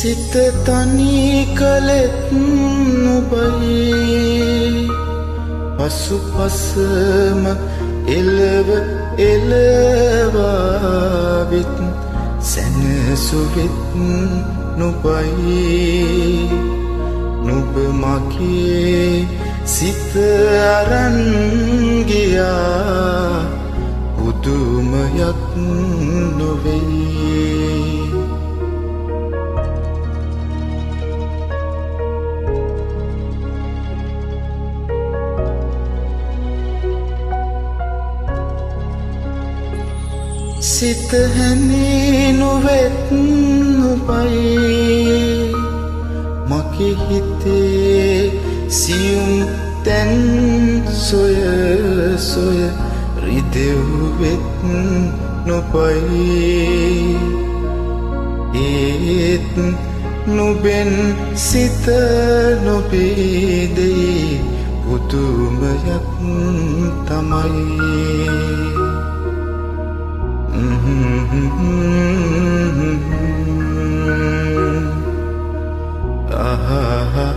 සිත තනි කලෙත් නොබයි පසුපසම එළව එළවා විත් සැනසුවිත් නොබයි නුඹ මගේ සිත අරන් ගියා පුදුමයක් නොවේ සිත හැනේ නොවෙත් නොබයි මගේ හිතේ සියුම් තැන් සොය සොය රිදෙව්වෙත් නොබයි ඒත් නොබෙන් සිත නොබේදේ පුදුමයක් තමයි aha